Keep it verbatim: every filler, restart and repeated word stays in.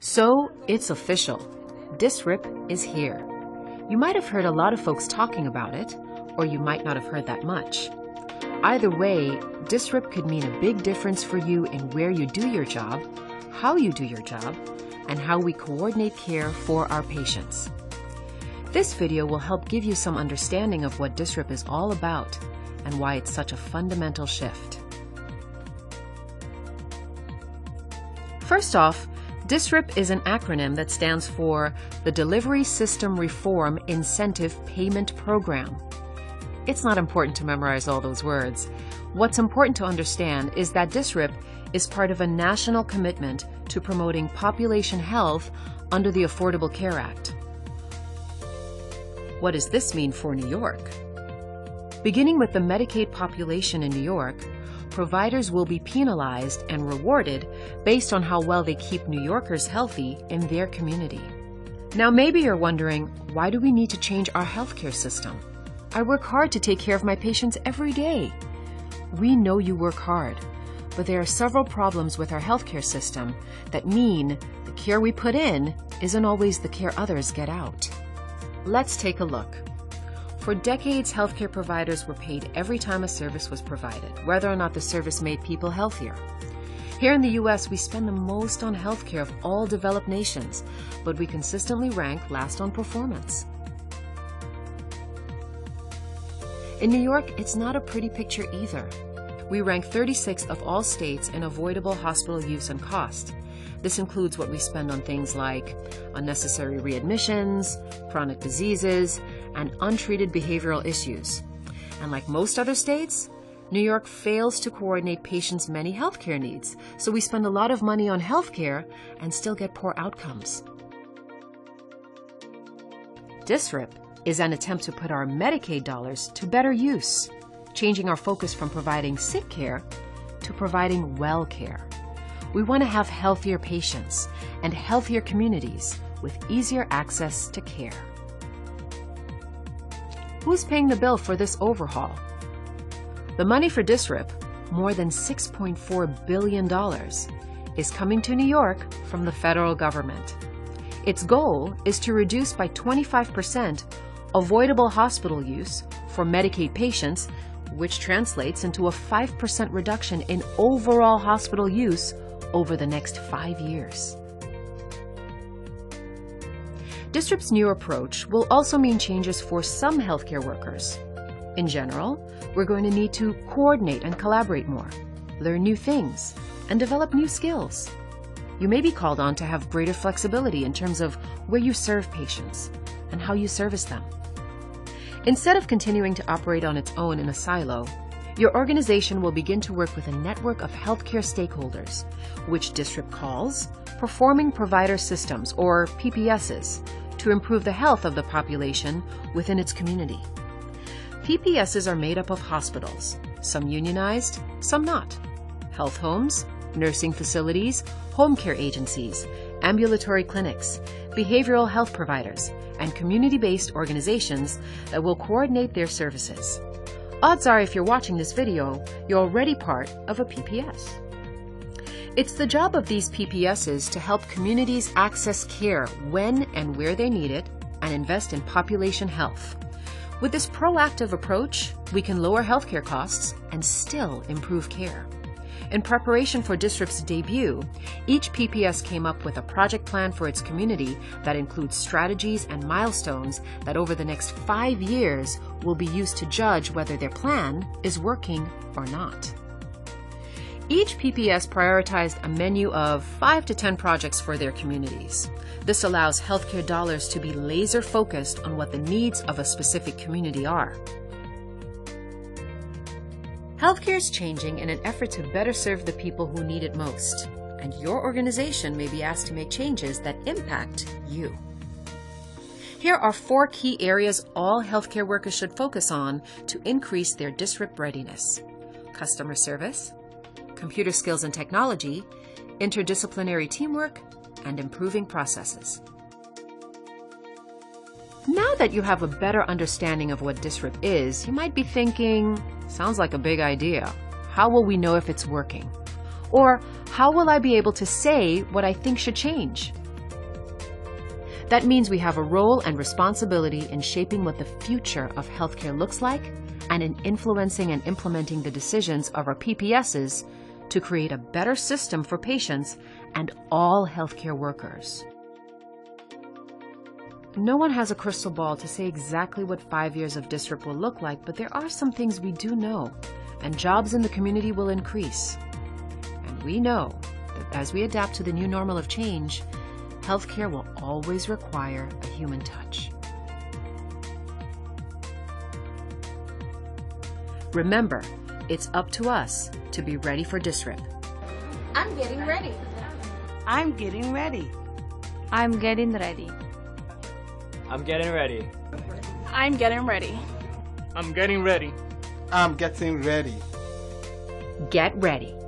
So it's official. D S R I P is here. You might have heard a lot of folks talking about it, or you might not have heard that much. Either way, D S R I P could mean a big difference for you in where you do your job, how you do your job, and how we coordinate care for our patients. This video will help give you some understanding of what D S R I P is all about and why it's such a fundamental shift. First off, D S R I P is an acronym that stands for the Delivery System Reform Incentive Payment Program. It's not important to memorize all those words. What's important to understand is that D S R I P is part of a national commitment to promoting population health under the Affordable Care Act. What does this mean for New York? Beginning with the Medicaid population in New York, providers will be penalized and rewarded based on how well they keep New Yorkers healthy in their community. Now maybe you're wondering, why do we need to change our healthcare system? I work hard to take care of my patients every day. We know you work hard, but there are several problems with our healthcare system that mean the care we put in isn't always the care others get out. Let's take a look. For decades, healthcare providers were paid every time a service was provided, whether or not the service made people healthier. Here in the U S, we spend the most on healthcare of all developed nations, but we consistently rank last on performance. In New York, it's not a pretty picture either. We rank thirty-sixth of all states in avoidable hospital use and cost. This includes what we spend on things like unnecessary readmissions, chronic diseases, and untreated behavioral issues. And like most other states, New York fails to coordinate patients' many healthcare needs, so we spend a lot of money on healthcare and still get poor outcomes. D S R I P is an attempt to put our Medicaid dollars to better use, changing our focus from providing sick care to providing well care. We want to have healthier patients and healthier communities with easier access to care. Who's paying the bill for this overhaul? The money for D S R I P, more than six point four billion dollars, is coming to New York from the federal government. Its goal is to reduce by twenty-five percent avoidable hospital use for Medicaid patients, which translates into a five percent reduction in overall hospital use over the next five years. D S R I P's new approach will also mean changes for some healthcare workers. In general, we're going to need to coordinate and collaborate more, learn new things, and develop new skills. You may be called on to have greater flexibility in terms of where you serve patients and how you service them. Instead of continuing to operate on its own in a silo, your organization will begin to work with a network of healthcare stakeholders, which D S R I P calls Performing Provider Systems, or P P Ss, to improve the health of the population within its community. P P Ss are made up of hospitals, some unionized, some not, health homes, nursing facilities, home care agencies, ambulatory clinics, behavioral health providers, and community-based organizations that will coordinate their services. Odds are, if you're watching this video, you're already part of a P P S. It's the job of these P P Ss to help communities access care when and where they need it and invest in population health. With this proactive approach, we can lower healthcare costs and still improve care. In preparation for D S R I P's debut, each P P S came up with a project plan for its community that includes strategies and milestones that over the next five years will be used to judge whether their plan is working or not. Each P P S prioritized a menu of five to ten projects for their communities. This allows healthcare dollars to be laser-focused on what the needs of a specific community are. Healthcare is changing in an effort to better serve the people who need it most, and your organization may be asked to make changes that impact you. Here are four key areas all healthcare workers should focus on to increase their D S R I P readiness: customer service, computer skills and technology, interdisciplinary teamwork, and improving processes. Now that you have a better understanding of what D S R I P is, you might be thinking, sounds like a big idea. How will we know if it's working? Or how will I be able to say what I think should change? That means we have a role and responsibility in shaping what the future of healthcare looks like and in influencing and implementing the decisions of our P P Ss to create a better system for patients and all healthcare workers. No one has a crystal ball to say exactly what five years of D S R I P will look like, but there are some things we do know, and jobs in the community will increase. And we know that as we adapt to the new normal of change, healthcare will always require a human touch. Remember, it's up to us to be ready for D S R I P. I'm getting ready. I'm getting ready. I'm getting ready. I'm getting ready. I'm getting ready. I'm getting ready. I'm getting ready. Get ready.